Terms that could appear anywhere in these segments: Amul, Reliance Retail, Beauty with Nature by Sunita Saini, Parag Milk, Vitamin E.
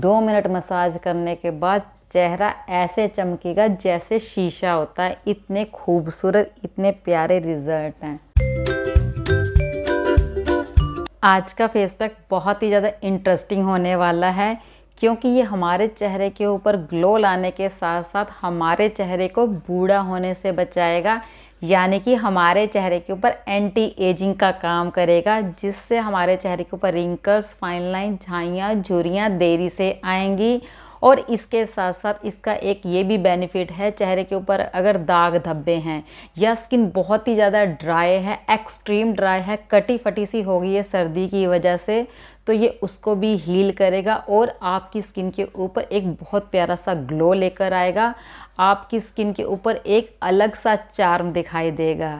2 minute massage करने के बाद चेहरा ऐसे चमकेगा जैसे शीशा होता है। इतने खूबसूरत, इतने प्यारे रिजल्ट हैं। आज का फेस पैक बहुत ही ज़्यादा इंटरेस्टिंग होने वाला है, क्योंकि ये हमारे चेहरे के ऊपर ग्लो लाने के साथ साथ हमारे चेहरे को बूढ़ा होने से बचाएगा, यानी कि हमारे चेहरे के ऊपर एंटी एजिंग का काम करेगा, जिससे हमारे चेहरे के ऊपर रिंकल्स, फाइन लाइन, झाइयाँ, झुर्रियाँ देरी से आएंगी। और इसके साथ साथ इसका एक ये भी बेनिफिट है, चेहरे के ऊपर अगर दाग धब्बे हैं या स्किन बहुत ही ज़्यादा ड्राई है, एक्सट्रीम ड्राई है, कटी फटी सी हो गई है सर्दी की वजह से, तो ये उसको भी हील करेगा और आपकी स्किन के ऊपर एक बहुत प्यारा सा ग्लो लेकर आएगा। आपकी स्किन के ऊपर एक अलग सा चार्म दिखाई देगा।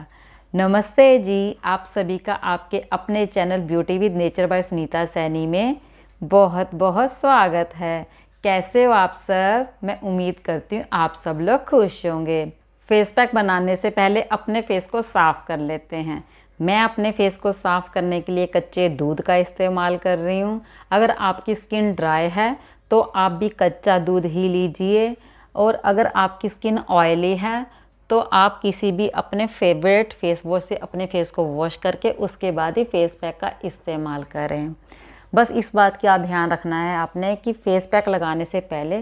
नमस्ते जी, आप सभी का आपके अपने channel beauty with nature by Sunita Saini में बहुत बहुत स्वागत है। कैसे हो आप सब? मैं उम्मीद करती हूँ आप सब लोग खुश होंगे। फेस पैक बनाने से पहले अपने फेस को साफ़ कर लेते हैं। मैं अपने फेस को साफ़ करने के लिए कच्चे दूध का इस्तेमाल कर रही हूँ। अगर आपकी स्किन ड्राई है तो आप भी कच्चा दूध ही लीजिए, और अगर आपकी स्किन ऑयली है तो आप किसी भी अपने फेवरेट फेस वॉश से अपने फेस को वॉश करके उसके बाद ही फेस पैक का इस्तेमाल करें। बस इस बात का ध्यान रखना है आपने कि फ़ेस पैक लगाने से पहले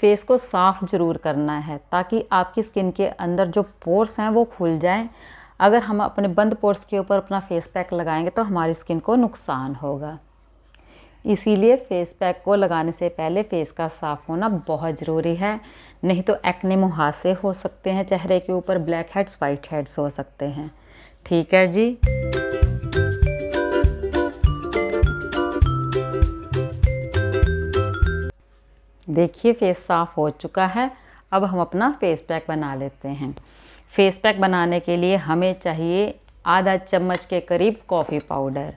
फेस को साफ़ ज़रूर करना है, ताकि आपकी स्किन के अंदर जो पोर्स हैं वो खुल जाएं। अगर हम अपने बंद पोर्स के ऊपर अपना फ़ेस पैक लगाएंगे तो हमारी स्किन को नुकसान होगा। इसीलिए फ़ेस पैक को लगाने से पहले फ़ेस का साफ़ होना बहुत ज़रूरी है, नहीं तो एक्ने मुहासे हो सकते हैं, चेहरे के ऊपर ब्लैक हेड्स, वाइट हेड्स हो सकते हैं। ठीक है जी। देखिए फेस साफ़ हो चुका है। अब हम अपना फेस पैक बना लेते हैं। फेस पैक बनाने के लिए हमें चाहिए आधा चम्मच के करीब कॉफ़ी पाउडर।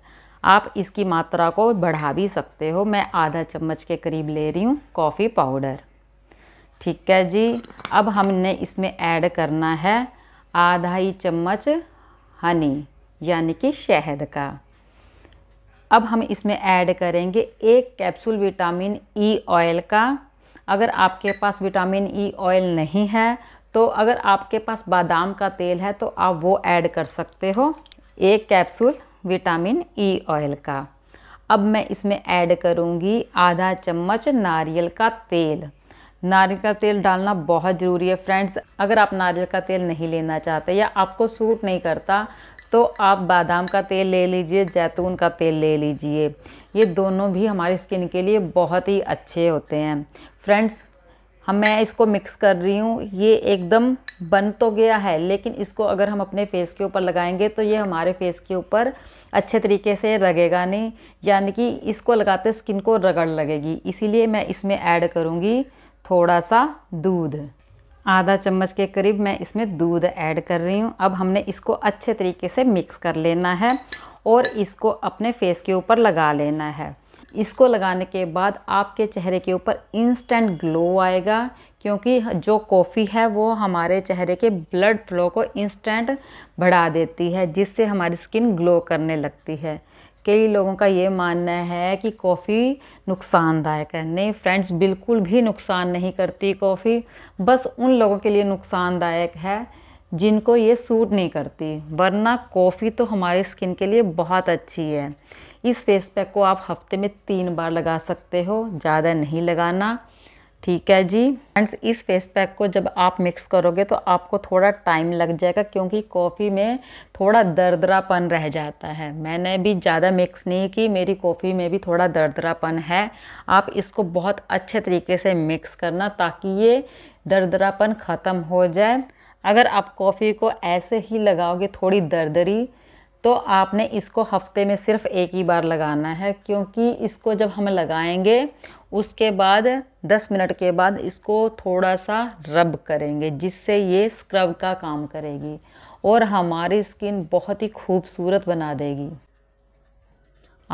आप इसकी मात्रा को बढ़ा भी सकते हो। मैं आधा चम्मच के करीब ले रही हूँ कॉफ़ी पाउडर। ठीक है जी। अब हमने इसमें ऐड करना है आधा ही चम्मच हनी, यानी कि शहद का। अब हम इसमें ऐड करेंगे 1 कैप्सूल विटामिन ई ऑयल का। अगर आपके पास विटामिन ई ऑयल नहीं है तो अगर आपके पास बादाम का तेल है तो आप वो ऐड कर सकते हो। 1 कैप्सूल विटामिन ई ऑयल का। अब मैं इसमें ऐड करूँगी आधा चम्मच नारियल का तेल। नारियल का तेल डालना बहुत ज़रूरी है फ्रेंड्स। अगर आप नारियल का तेल नहीं लेना चाहते या आपको सूट नहीं करता तो आप बादाम का तेल ले लीजिए, जैतून का तेल ले लीजिए। ये दोनों भी हमारी स्किन के लिए बहुत ही अच्छे होते हैं फ्रेंड्स। हम मैं इसको मिक्स कर रही हूँ। ये एकदम बन तो गया है, लेकिन इसको अगर हम अपने फेस के ऊपर लगाएंगे तो ये हमारे फेस के ऊपर अच्छे तरीके से रगेगा नहीं, यानी कि इसको लगाते स्किन को रगड़ लगेगी। इसीलिए मैं इसमें ऐड करूँगी थोड़ा सा दूध। आधा चम्मच के करीब मैं इसमें दूध ऐड कर रही हूँ। अब हमने इसको अच्छे तरीके से मिक्स कर लेना है और इसको अपने फेस के ऊपर लगा लेना है। इसको लगाने के बाद आपके चेहरे के ऊपर इंस्टेंट ग्लो आएगा, क्योंकि जो कॉफ़ी है वो हमारे चेहरे के ब्लड फ्लो को इंस्टेंट बढ़ा देती है, जिससे हमारी स्किन ग्लो करने लगती है। कई लोगों का ये मानना है कि कॉफ़ी नुकसानदायक है। नहीं फ्रेंड्स, बिल्कुल भी नुकसान नहीं करती कॉफ़ी। बस उन लोगों के लिए नुकसानदायक है जिनको ये सूट नहीं करती, वरना कॉफ़ी तो हमारी स्किन के लिए बहुत अच्छी है। इस फेस पैक को आप हफ्ते में 3 बार लगा सकते हो, ज़्यादा नहीं लगाना। ठीक है जी फ्रेंड्स। इस फेस पैक को जब आप मिक्स करोगे तो आपको थोड़ा टाइम लग जाएगा, क्योंकि कॉफ़ी में थोड़ा दरदरापन रह जाता है। मैंने भी ज़्यादा मिक्स नहीं की, मेरी कॉफ़ी में भी थोड़ा दरदरापन है। आप इसको बहुत अच्छे तरीके से मिक्स करना ताकि ये दरदरापन ख़त्म हो जाए। अगर आप कॉफ़ी को ऐसे ही लगाओगे थोड़ी दरदरी, तो आपने इसको हफ्ते में सिर्फ 1 ही बार लगाना है, क्योंकि इसको जब हम लगाएंगे उसके बाद 10 मिनट के बाद इसको थोड़ा सा रब करेंगे, जिससे ये स्क्रब का काम करेगी और हमारी स्किन बहुत ही खूबसूरत बना देगी।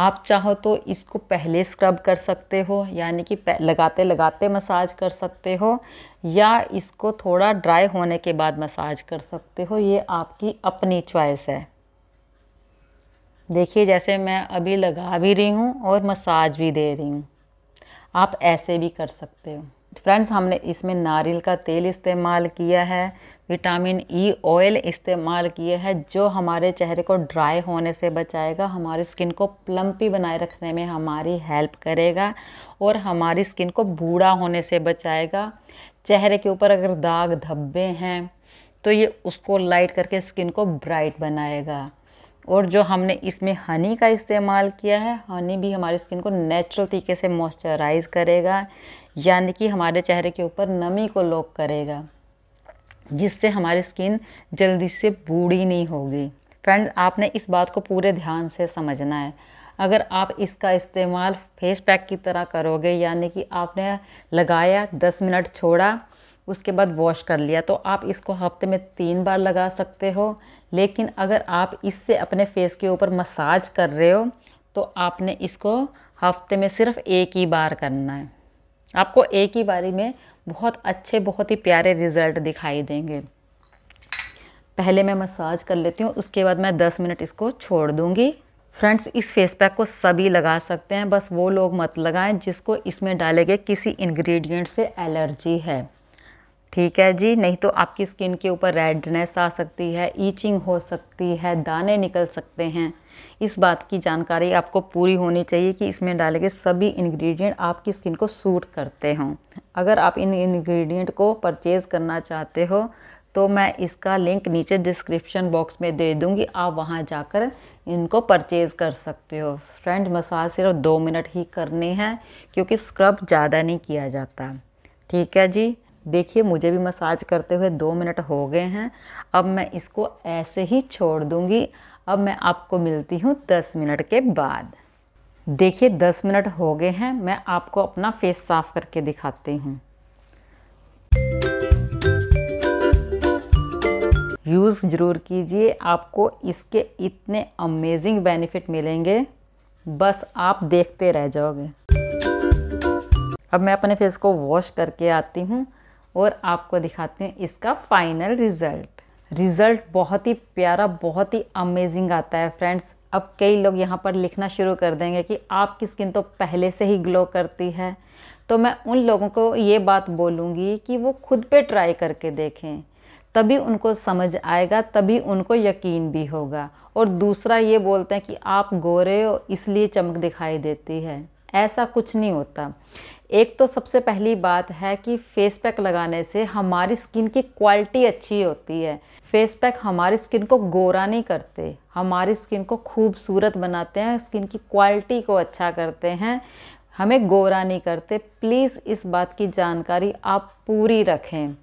आप चाहो तो इसको पहले स्क्रब कर सकते हो, यानी कि लगाते लगाते मसाज कर सकते हो, या इसको थोड़ा ड्राई होने के बाद मसाज कर सकते हो। ये आपकी अपनी चॉइस है। देखिए जैसे मैं अभी लगा भी रही हूँ और मसाज भी दे रही हूँ। आप ऐसे भी कर सकते हो। फ्रेंड्स, हमने इसमें नारियल का तेल इस्तेमाल किया है, विटामिन ई ऑयल इस्तेमाल किया है जो हमारे चेहरे को ड्राई होने से बचाएगा, हमारी स्किन को प्लम्पी बनाए रखने में हमारी हेल्प करेगा और हमारी स्किन को बूढ़ा होने से बचाएगा। चेहरे के ऊपर अगर दाग धब्बे हैं तो ये उसको लाइट करके स्किन को ब्राइट बनाएगा। और जो हमने इसमें हनी का इस्तेमाल किया है, हनी भी हमारी स्किन को नेचुरल तरीके से मॉइस्चराइज़ करेगा, यानी कि हमारे चेहरे के ऊपर नमी को लॉक करेगा, जिससे हमारी स्किन जल्दी से बूढ़ी नहीं होगी। फ्रेंड्स, आपने इस बात को पूरे ध्यान से समझना है। अगर आप इसका इस्तेमाल फेस पैक की तरह करोगे, यानी कि आपने लगाया 10 मिनट छोड़ा, उसके बाद वॉश कर लिया, तो आप इसको हफ्ते में 3 बार लगा सकते हो। लेकिन अगर आप इससे अपने फेस के ऊपर मसाज कर रहे हो तो आपने इसको हफ्ते में सिर्फ 1 ही बार करना है। आपको 1 ही बारी में बहुत अच्छे, बहुत ही प्यारे रिज़ल्ट दिखाई देंगे। पहले मैं मसाज कर लेती हूँ, उसके बाद मैं 10 मिनट इसको छोड़ दूँगी। फ्रेंड्स, इस फेस पैक को सभी लगा सकते हैं, बस वो लोग मत लगाएं जिसको इसमें डाले गए किसी इंग्रेडिएंट से एलर्जी है, ठीक है जी। नहीं तो आपकी स्किन के ऊपर रेडनेस आ सकती है, ईचिंग हो सकती है, दाने निकल सकते हैं। इस बात की जानकारी आपको पूरी होनी चाहिए कि इसमें डाले गए सभी इंग्रेडिएंट आपकी स्किन को सूट करते हों। अगर आप इन इंग्रेडिएंट को परचेज़ करना चाहते हो तो मैं इसका लिंक नीचे डिस्क्रिप्शन बॉक्स में दे दूँगी, आप वहाँ जाकर इनको परचेज़ कर सकते हो। फ्रेंड, मसाज सिर्फ 2 मिनट ही करनी है क्योंकि स्क्रब ज़्यादा नहीं किया जाता, ठीक है जी। देखिए, मुझे भी मसाज करते हुए 2 मिनट हो गए हैं। अब मैं इसको ऐसे ही छोड़ दूँगी। अब मैं आपको मिलती हूँ 10 मिनट के बाद। देखिए, 10 मिनट हो गए हैं, मैं आपको अपना फेस साफ करके दिखाती हूँ। यूज़ ज़रूर कीजिए, आपको इसके इतने अमेजिंग बेनिफिट मिलेंगे, बस आप देखते रह जाओगे। अब मैं अपने फेस को वॉश करके आती हूँ और आपको दिखाते हैं इसका फाइनल रिज़ल्ट। रिज़ल्ट बहुत ही प्यारा, बहुत ही अमेजिंग आता है। फ्रेंड्स, अब कई लोग यहाँ पर लिखना शुरू कर देंगे कि आपकी स्किन तो पहले से ही ग्लो करती है, तो मैं उन लोगों को ये बात बोलूँगी कि वो खुद पे ट्राई करके देखें, तभी उनको समझ आएगा, तभी उनको यकीन भी होगा। और दूसरा, ये बोलते हैं कि आप गोरे हो इसलिए चमक दिखाई देती है, ऐसा कुछ नहीं होता। एक तो सबसे पहली बात है कि फेस पैक लगाने से हमारी स्किन की क्वालिटी अच्छी होती है। फेस पैक हमारी स्किन को गोरा नहीं करते, हमारी स्किन को खूबसूरत बनाते हैं, स्किन की क्वालिटी को अच्छा करते हैं, हमें गोरा नहीं करते। प्लीज़ इस बात की जानकारी आप पूरी रखें।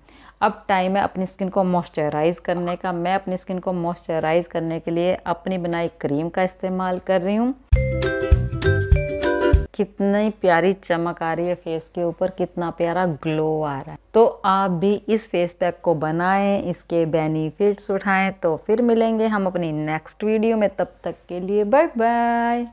अब टाइम है अपनी स्किन को मॉइस्चराइज़ करने का। मैं अपनी स्किन को मॉइस्चराइज़ करने के लिए अपनी बनाई क्रीम का इस्तेमाल कर रही हूँ। कितनी प्यारी चमक आ रही है फेस के ऊपर, कितना प्यारा ग्लो आ रहा है। तो आप भी इस फेस पैक को बनाएं, इसके बेनिफिट्स उठाएं। तो फिर मिलेंगे हम अपनी नेक्स्ट वीडियो में, तब तक के लिए बाय बाय।